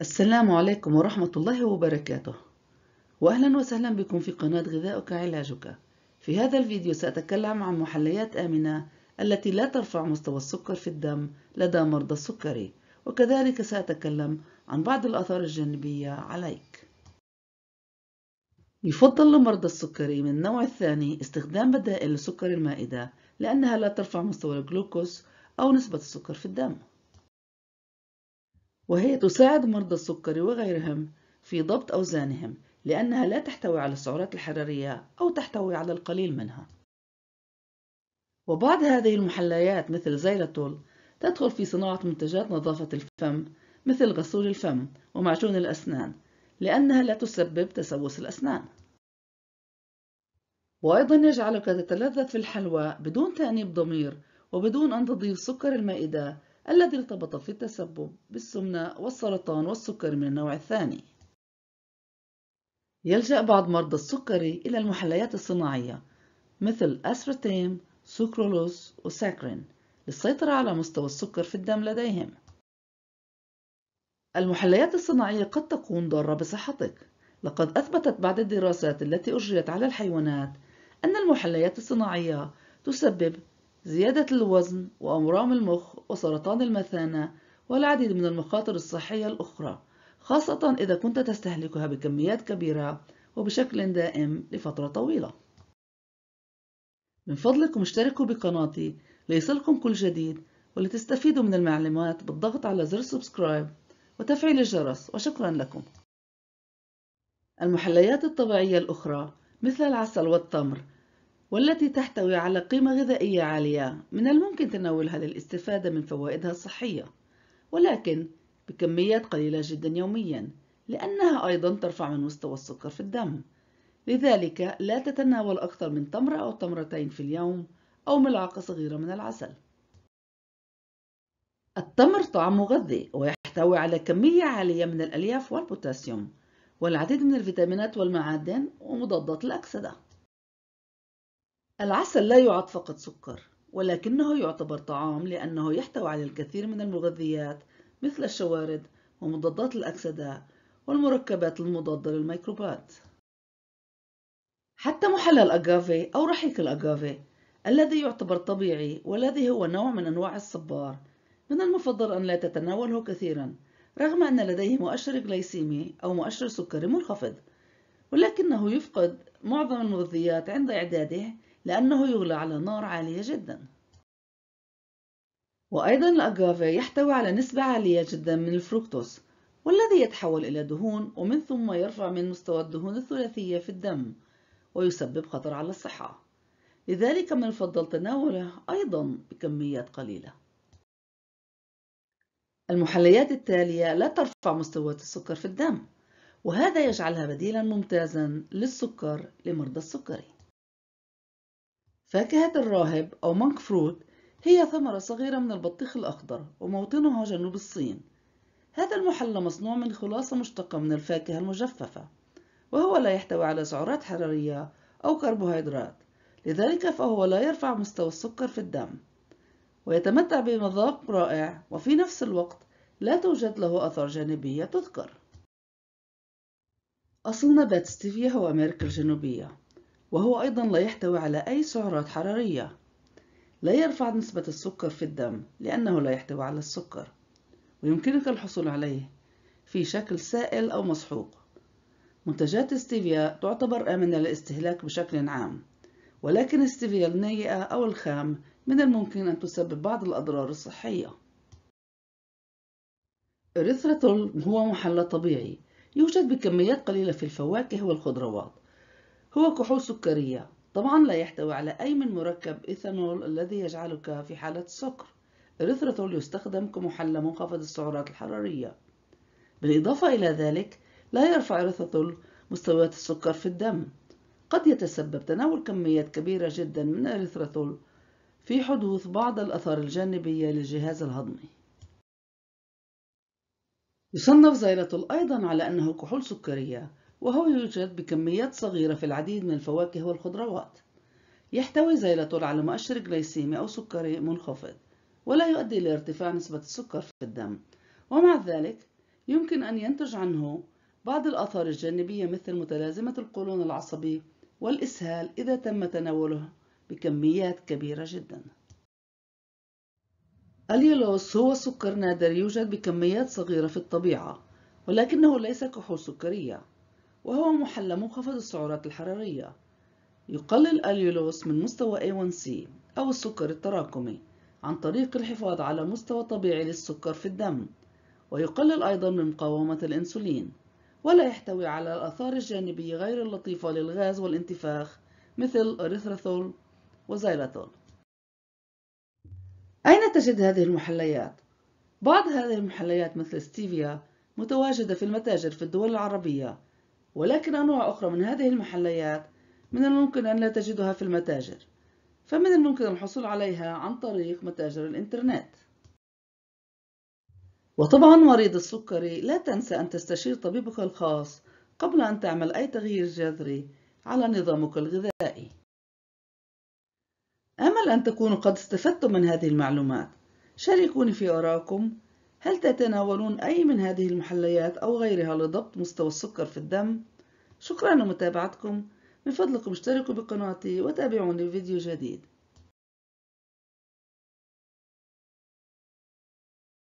السلام عليكم ورحمة الله وبركاته، وأهلا وسهلا بكم في قناة غذاؤك علاجك. في هذا الفيديو سأتكلم عن محليات آمنة التي لا ترفع مستوى السكر في الدم لدى مرضى السكري، وكذلك سأتكلم عن بعض الآثار الجانبية عليك. يفضل لمرضى السكري من النوع الثاني استخدام بدائل لسكر المائدة لأنها لا ترفع مستوى الجلوكوز أو نسبة السكر في الدم، وهي تساعد مرضى السكري وغيرهم في ضبط أوزانهم لأنها لا تحتوي على السعرات الحرارية أو تحتوي على القليل منها. وبعض هذه المحليات مثل زيلاتول تدخل في صناعة منتجات نظافة الفم مثل غسول الفم ومعجون الأسنان لأنها لا تسبب تسوس الأسنان، وأيضا يجعلك تتلذذ في الحلوى بدون تأنيب ضمير وبدون أن تضيف سكر المائدة الذي ارتبط في التسبب بالسمنة والسرطان والسكر من النوع الثاني. يلجأ بعض مرضى السكري إلى المحليات الصناعية مثل أسبرتام، سوكرالوز وساكرين للسيطرة على مستوى السكر في الدم لديهم. المحليات الصناعية قد تكون ضارة بصحتك، لقد أثبتت بعض الدراسات التي أجريت على الحيوانات أن المحليات الصناعية تسبب زيادة الوزن وأمراض المخ وسرطان المثانة والعديد من المخاطر الصحية الأخرى، خاصة إذا كنت تستهلكها بكميات كبيرة وبشكل دائم لفترة طويلة. من فضلكم اشتركوا بقناتي ليصلكم كل جديد ولتستفيدوا من المعلومات بالضغط على زر سبسكرايب وتفعيل الجرس، وشكرا لكم. المحليات الطبيعية الأخرى مثل العسل والتمر والتي تحتوي على قيمة غذائية عالية من الممكن تناولها للاستفادة من فوائدها الصحية، ولكن بكميات قليلة جدا يوميا لأنها أيضا ترفع من مستوى السكر في الدم، لذلك لا تتناول أكثر من تمرة أو تمرتين في اليوم أو ملعقة صغيرة من العسل. التمر طعم مغذي ويحتوي على كمية عالية من الألياف والبوتاسيوم والعديد من الفيتامينات والمعادن ومضادات الأكسدة. العسل لا يعد فقط سكر، ولكنه يعتبر طعام لأنه يحتوي على الكثير من المغذيات مثل الشوارد ومضادات الأكسدة والمركبات المضادة للميكروبات. حتى محلى الأجافي أو رحيق الأجافي الذي يعتبر طبيعي والذي هو نوع من أنواع الصبار، من المفضل أن لا تتناوله كثيرا رغم أن لديه مؤشر غليسيمي أو مؤشر سكري منخفض، ولكنه يفقد معظم المغذيات عند إعداده لأنه يغلى على نار عالية جدا. وأيضا الأجافي يحتوي على نسبة عالية جدا من الفركتوز والذي يتحول إلى دهون ومن ثم يرفع من مستوى الدهون الثلاثية في الدم ويسبب خطر على الصحة، لذلك من الأفضل تناوله أيضا بكميات قليلة. المحليات التالية لا ترفع مستويات السكر في الدم، وهذا يجعلها بديلا ممتازا للسكر لمرضى السكري. فاكهة الراهب أو مونك فروت هي ثمرة صغيرة من البطيخ الأخضر وموطنها جنوب الصين. هذا المحلى مصنوع من خلاصة مشتقة من الفاكهة المجففة، وهو لا يحتوي على سعرات حرارية أو كربوهيدرات، لذلك فهو لا يرفع مستوى السكر في الدم ويتمتع بمذاق رائع، وفي نفس الوقت لا توجد له آثار جانبية تذكر. أصل نبات ستيفيا هو أمريكا الجنوبية، وهو أيضا لا يحتوي على أي سعرات حرارية، لا يرفع نسبة السكر في الدم لأنه لا يحتوي على السكر، ويمكنك الحصول عليه في شكل سائل أو مسحوق. منتجات ستيفيا تعتبر آمنة للاستهلاك بشكل عام، ولكن ستيفيا النيئة أو الخام من الممكن أن تسبب بعض الأضرار الصحية. إريثريتول هو محلى طبيعي يوجد بكميات قليلة في الفواكه والخضروات، هو كحول سكرية، طبعا لا يحتوي على أي من مركب إيثانول الذي يجعلك في حالة السكر. إريثريتول يستخدم كمحلى منخفض السعرات الحرارية، بالإضافة إلى ذلك لا يرفع إريثريتول مستويات السكر في الدم. قد يتسبب تناول كميات كبيرة جدا من إريثريتول في حدوث بعض الآثار الجانبية للجهاز الهضمي. يصنف زيلاتول أيضا على أنه كحول سكرية، وهو يوجد بكميات صغيرة في العديد من الفواكه والخضروات. يحتوي زيلاتول على مؤشر غليسيمي أو سكري منخفض، ولا يؤدي إلى ارتفاع نسبة السكر في الدم، ومع ذلك يمكن أن ينتج عنه بعض الآثار الجانبية مثل متلازمة القولون العصبي والإسهال إذا تم تناوله بكميات كبيرة جدا. اليلوس هو سكر نادر يوجد بكميات صغيرة في الطبيعة، ولكنه ليس كحول سكرية، وهو محلى منخفض السعرات الحرارية. يقلل اليلوس من مستوى A1C أو السكر التراكمي عن طريق الحفاظ على مستوى طبيعي للسكر في الدم، ويقلل أيضا من مقاومة الأنسولين، ولا يحتوي على الآثار الجانبية غير اللطيفة للغاز والانتفاخ مثل إريثريثول وزيلاتول. أين تجد هذه المحليات؟ بعض هذه المحليات مثل ستيفيا متواجدة في المتاجر في الدول العربية، ولكن أنواع أخرى من هذه المحليات من الممكن أن لا تجدها في المتاجر، فمن الممكن الحصول عليها عن طريق متاجر الإنترنت. وطبعا مريض السكري لا تنسى أن تستشير طبيبك الخاص قبل أن تعمل أي تغيير جذري على نظامك الغذائي. أمل أن تكونوا قد استفدتم من هذه المعلومات. شاركوني في آرائكم. هل تتناولون أي من هذه المحليات أو غيرها لضبط مستوى السكر في الدم؟ شكرا لمتابعتكم. من فضلكم اشتركوا بقناتي وتابعوني في فيديو جديد.